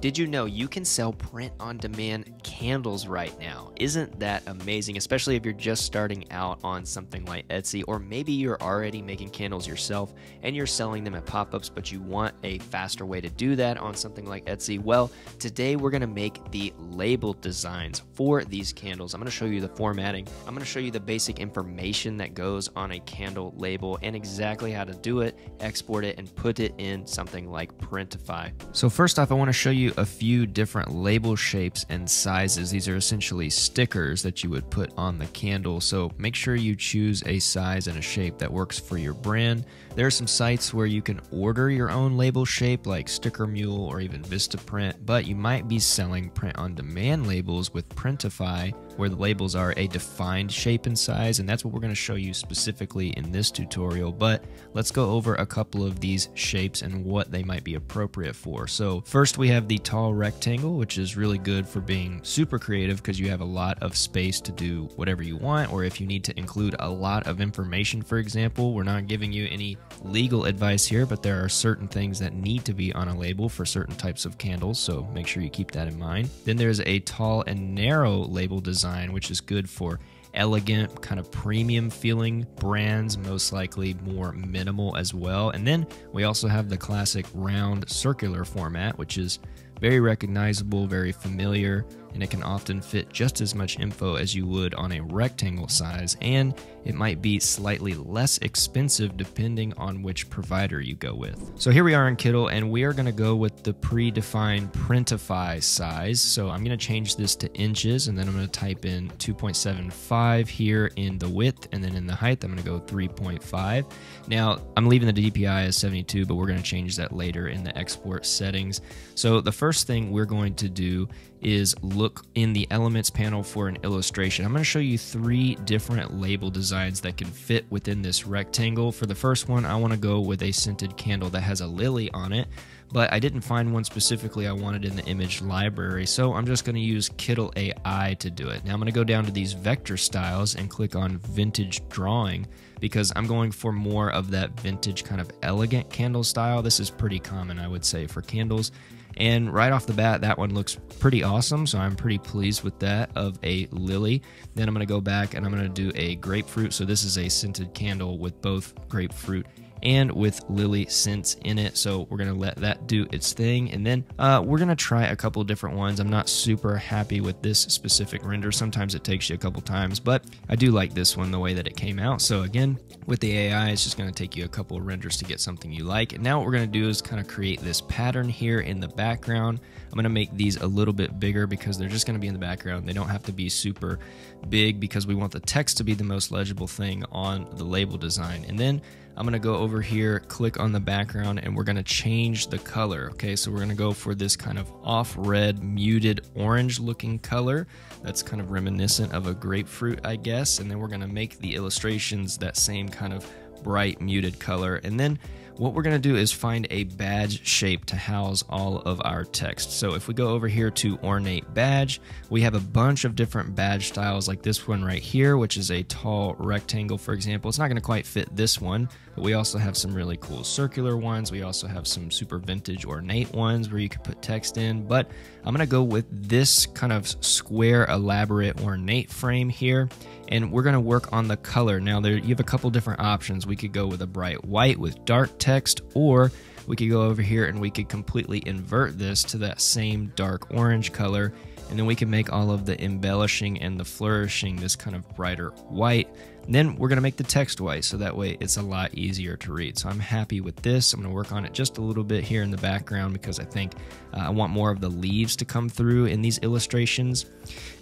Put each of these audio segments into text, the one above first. Did you know you can sell print-on-demand candles right now? Isn't that amazing, especially if you're just starting out on something like Etsy, or maybe you're already making candles yourself and you're selling them at pop-ups, but you want a faster way to do that on something like Etsy? Well, today we're gonna make the label designs for these candles. I'm gonna show you the formatting. I'm gonna show you the basic information that goes on a candle label and exactly how to do it, export it, and put it in something like Printify. So first off, I wanna show you a few different label shapes and sizes. These are essentially stickers that you would put on the candle, so make sure you choose a size and a shape that works for your brand. There are some sites where you can order your own label shape like Sticker Mule or even Vistaprint, but you might be selling print-on-demand labels with Printify, where the labels are a defined shape and size, and that's what we're going to show you specifically in this tutorial. But let's go over a couple of these shapes and what they might be appropriate for. So first we have the tall rectangle, which is really good for being super creative because you have a lot of space to do whatever you want, or if you need to include a lot of information, for example. We're not giving you any legal advice here, but there are certain things that need to be on a label for certain types of candles, so make sure you keep that in mind. Then there's a tall and narrow label design, which is good for elegant, kind of premium feeling brands, most likely more minimal as well. And then we also have the classic round circular format, which is very recognizable, very familiar, and it can often fit just as much info as you would on a rectangle size, and it might be slightly less expensive depending on which provider you go with. So here we are in Kittl, and we are gonna go with the predefined Printify size. So I'm gonna change this to inches, and then I'm gonna type in 2.75 here in the width, and then in the height, I'm gonna go 3.5. Now, I'm leaving the DPI as 72, but we're gonna change that later in the export settings. So the first thing we're going to do is look in the elements panel for an illustration. I'm going to show you three different label designs that can fit within this rectangle. For the first one, I want to go with a scented candle that has a lily on it, but I didn't find one specifically I wanted in the image library, so I'm just going to use Kittl AI to do it. Now I'm going to go down to these vector styles and click on vintage drawing, because I'm going for more of that vintage kind of elegant candle style. This is pretty common, I would say, for candles. And right off the bat, that one looks pretty awesome, so I'm pretty pleased with that, of a lily. Then I'm gonna go back and I'm gonna do a grapefruit. So this is a scented candle with both grapefruit and with lily scents in it, so we're gonna let that do its thing. And then we're gonna try a couple different ones. I'm not super happy with this specific render. Sometimes it takes you a couple times, but I do like this one, the way that it came out. So again, with the AI, it's just gonna take you a couple of renders to get something you like. And now what we're gonna do is kind of create this pattern here in the background. I'm gonna make these a little bit bigger because they're just gonna be in the background. They don't have to be super big because we want the text to be the most legible thing on the label design. And then I'm gonna go over here, click on the background, and we're gonna change the color. Okay, so we're gonna go for this kind of off red, muted orange looking color that's kind of reminiscent of a grapefruit, I guess. And then we're gonna make the illustrations that same kind of bright muted color. And then what we're gonna do is find a badge shape to house all of our text. So if we go over here to ornate badge, we have a bunch of different badge styles, like this one right here, which is a tall rectangle, for example. It's not gonna quite fit this one, but we also have some really cool circular ones. We also have some super vintage ornate ones where you could put text in, but I'm gonna go with this kind of square elaborate ornate frame here, and we're gonna work on the color. Now there, you have a couple different options. We could go with a bright white with dark text, or we could go over here and we could completely invert this to that same dark orange color, and then we can make all of the embellishing and the flourishing this kind of brighter white. And then we're gonna make the text white, so that way it's a lot easier to read. So I'm happy with this. I'm gonna work on it just a little bit here in the background because I think I want more of the leaves to come through in these illustrations.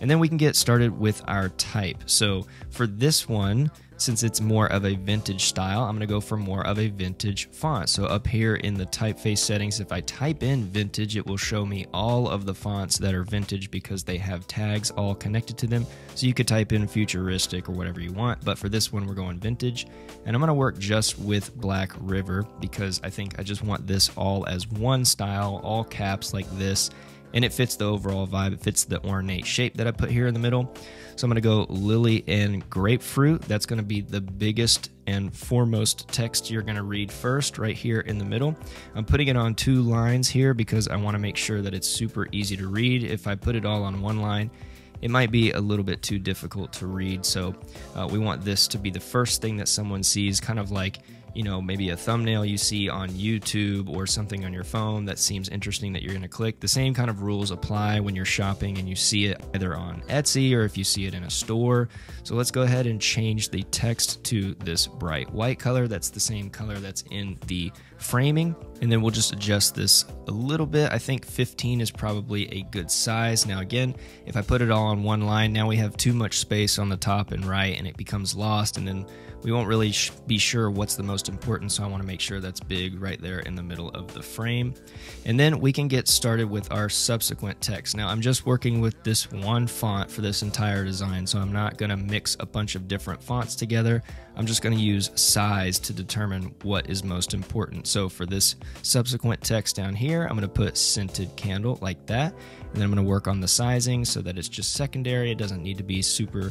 And then we can get started with our type. So for this one, since it's more of a vintage style, I'm gonna go for more of a vintage font. So up here in the typeface settings, if I type in vintage, it will show me all of the fonts that are vintage because they have tags all connected to them. So you could type in futuristic or whatever you want, but for this one, we're going vintage. And I'm gonna work just with Black River because I think I just want this all as one style, all caps like this. and it fits the overall vibe. It fits the ornate shape that I put here in the middle. So I'm gonna go lily and grapefruit. That's gonna be the biggest and foremost text you're gonna read first, right here in the middle. I'm putting it on two lines here because I wanna make sure that it's super easy to read. If I put it all on one line, it might be a little bit too difficult to read. So we want this to be the first thing that someone sees, kind of like, you know, maybe a thumbnail you see on YouTube or something on your phone that seems interesting that you're gonna click. The same kind of rules apply when you're shopping and you see it either on Etsy or if you see it in a store. So let's go ahead and change the text to this bright white color. That's the same color that's in the framing. And then we'll just adjust this a little bit. I think 15 is probably a good size. Now again, if I put it all on one line, now we have too much space on the top and right, and it becomes lost, and then we won't really be sure what's the most important, so I want to make sure that's big right there in the middle of the frame. And then we can get started with our subsequent text. Now I'm just working with this one font for this entire design, so I'm not going to mix a bunch of different fonts together. I'm just going to use size to determine what is most important. So for this subsequent text down here, I'm going to put scented candle like that, and then I'm going to work on the sizing so that it's just secondary. It doesn't need to be super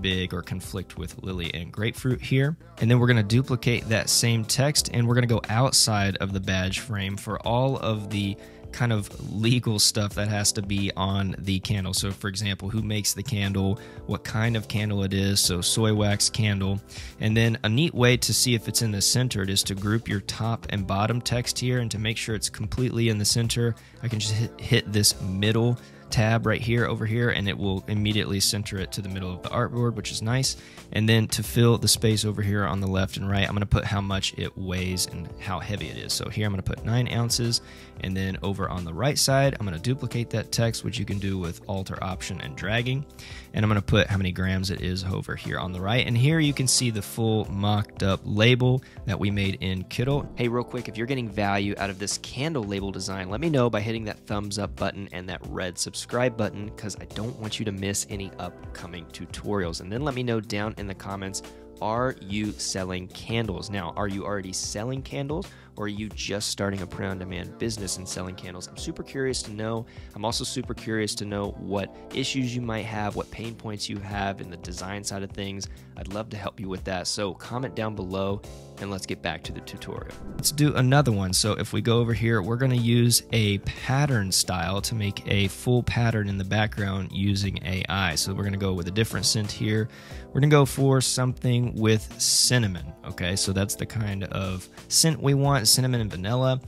big or conflict with lily and grapefruit here. And then we're going to duplicate that same text, and we're going to go outside of the badge frame for all of the kind of legal stuff that has to be on the candle. So for example, who makes the candle, what kind of candle it is, so soy wax candle. And then a neat way to see if it's in the center is to group your top and bottom text here, and to make sure it's completely in the center, I can just hit this middle tab right here over here, and it will immediately center it to the middle of the artboard, which is nice. And then to fill the space over here on the left and right, I'm going to put how much it weighs and how heavy it is. So here I'm going to put 9 ounces, and then over on the right side, I'm going to duplicate that text, which you can do with Alt or Option and dragging, and I'm going to put how many grams it is over here on the right. And here you can see the full mocked up label that we made in Kittl. Hey, real quick, if you're getting value out of this candle label design, let me know by hitting that thumbs up button and that red subscribe button, because I don't want you to miss any upcoming tutorials. And then let me know down in the comments, are you selling candles? Now, are you already selling candles, or are you just starting a print-on-demand business and selling candles? I'm super curious to know. I'm also super curious to know what issues you might have, what pain points you have in the design side of things. I'd love to help you with that. So comment down below, and let's get back to the tutorial. Let's do another one. So if we go over here, we're gonna use a pattern style to make a full pattern in the background using AI. So we're gonna go with a different scent here. We're gonna go for something with cinnamon, okay? So that's the kind of scent we want, cinnamon and vanilla.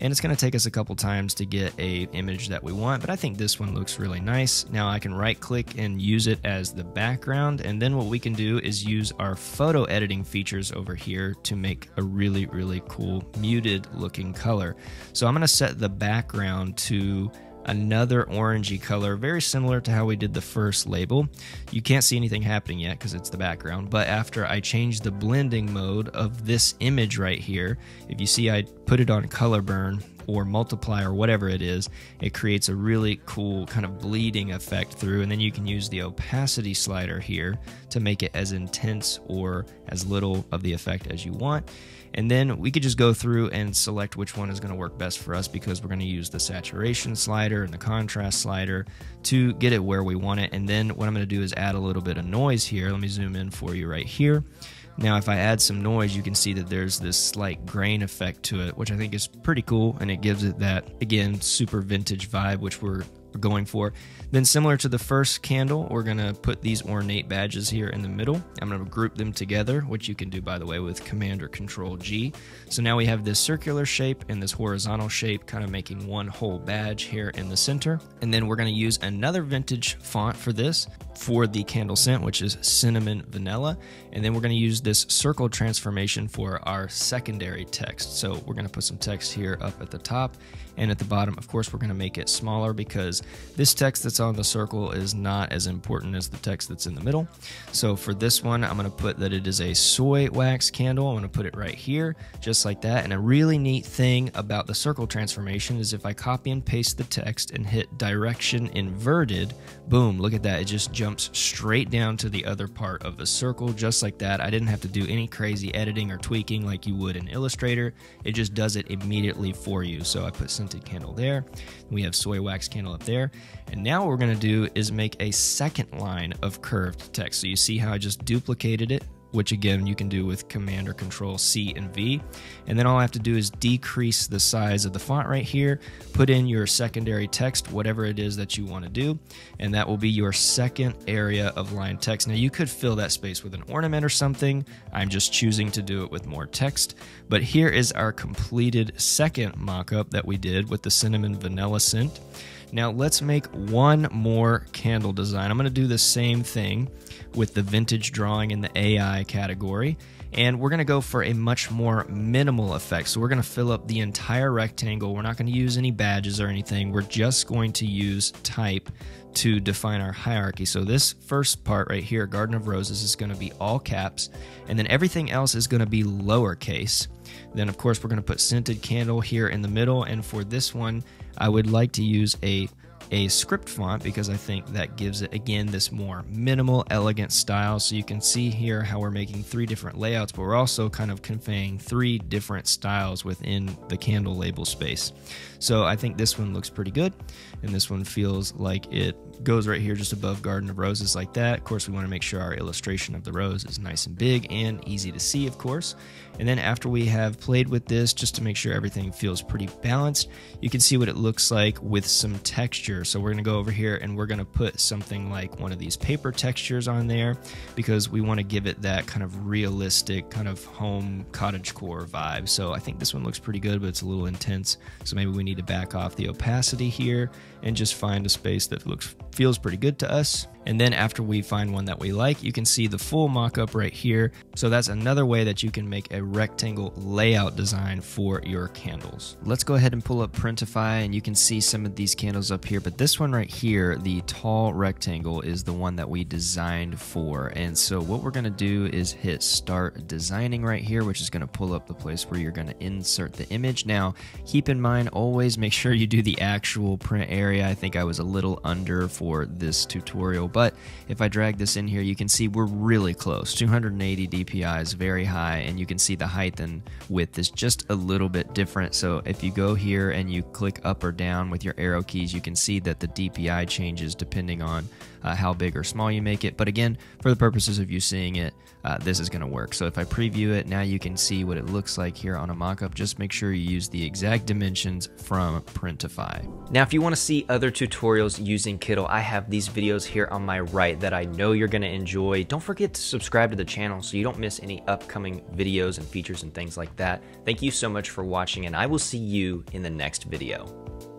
And it's gonna take us a couple times to get a image that we want, but I think this one looks really nice. Now I can right click and use it as the background. And then what we can do is use our photo editing features over here to make a really, really cool muted looking color. So I'm gonna set the background to another orangey color, very similar to how we did the first label. You can't see anything happening yet because it's the background, but after I change the blending mode of this image right here, if you see I put it on color burn or multiply or whatever it is, it creates a really cool kind of bleeding effect through. And then you can use the opacity slider here to make it as intense or as little of the effect as you want. And then we could just go through and select which one is going to work best for us, because we're going to use the saturation slider and the contrast slider to get it where we want it. And then what I'm going to do is add a little bit of noise here. Let me zoom in for you right here. Now, if I add some noise, you can see that there's this slight grain effect to it, which I think is pretty cool. And it gives it that, again, super vintage vibe, which we're going for. Then similar to the first candle, we're going to put these ornate badges here in the middle. I'm going to group them together, which you can do, by the way, with Command or Control G. So now we have this circular shape and this horizontal shape, kind of making one whole badge here in the center. And then we're going to use another vintage font for this, for the candle scent, which is cinnamon vanilla. And then we're going to use this circle transformation for our secondary text. So we're going to put some text here up at the top, and at the bottom, of course, we're going to make it smaller because this text that's on the circle is not as important as the text that's in the middle. So for this one, I'm going to put that it is a soy wax candle. I'm going to put it right here, just like that. And a really neat thing about the circle transformation is if I copy and paste the text and hit direction inverted, boom, look at that. It just jumps jumps straight down to the other part of the circle, just like that. I didn't have to do any crazy editing or tweaking like you would in Illustrator. It just does it immediately for you. So I put scented candle there. We have soy wax candle up there. And now what we're going to do is make a second line of curved text. So you see how I just duplicated it, which again, you can do with Command or Control C and V. And then all I have to do is decrease the size of the font right here, put in your secondary text, whatever it is that you want to do, and that will be your second area of line text. Now you could fill that space with an ornament or something. I'm just choosing to do it with more text. But here is our completed second mock-up that we did with the cinnamon vanilla scent. Now let's make one more candle design. I'm going to do the same thing with the vintage drawing in the AI category, and we're going to go for a much more minimal effect. So we're going to fill up the entire rectangle. We're not going to use any badges or anything. We're just going to use type to define our hierarchy. So this first part right here, Garden of Roses, is going to be all caps, and then everything else is going to be lowercase. Then of course we're going to put scented candle here in the middle, and for this one I would like to use a script font, because I think that gives it, again, this more minimal, elegant style. So you can see here how we're making three different layouts, but we're also kind of conveying three different styles within the candle label space. So I think this one looks pretty good, and this one feels like it goes right here just above Garden of Roses like that. Of course, we want to make sure our illustration of the rose is nice and big and easy to see, of course. And then after we have played with this, just to make sure everything feels pretty balanced, you can see what it looks like with some texture. So we're going to go over here and we're going to put something like one of these paper textures on there, because we want to give it that kind of realistic, kind of home cottagecore vibe. So I think this one looks pretty good, but it's a little intense. So maybe we need to back off the opacity here and just find a space that feels pretty good to us. And then after we find one that we like, you can see the full mock-up right here. So that's another way that you can make a rectangle layout design for your candles. Let's go ahead and pull up Printify, and you can see some of these candles up here, but this one right here, the tall rectangle, is the one that we designed for. And so what we're gonna do is hit start designing right here, which is gonna pull up the place where you're gonna insert the image. Now, keep in mind, always make sure you do the actual print area. I think I was a little under for this tutorial, but if I drag this in here, you can see we're really close. 280 DPI is very high, and you can see the height and width is just a little bit different. So if you go here and you click up or down with your arrow keys, you can see that the DPI changes depending on how big or small you make it. But again, for the purposes of you seeing it, this is going to work. So if I preview it, now you can see what it looks like here on a mock-up. Just make sure you use the exact dimensions from Printify. Now, if you want to see other tutorials using Kittl, I have these videos here on my right that I know you're going to enjoy. Don't forget to subscribe to the channel so you don't miss any upcoming videos and features and things like that. Thank you so much for watching, and I will see you in the next video.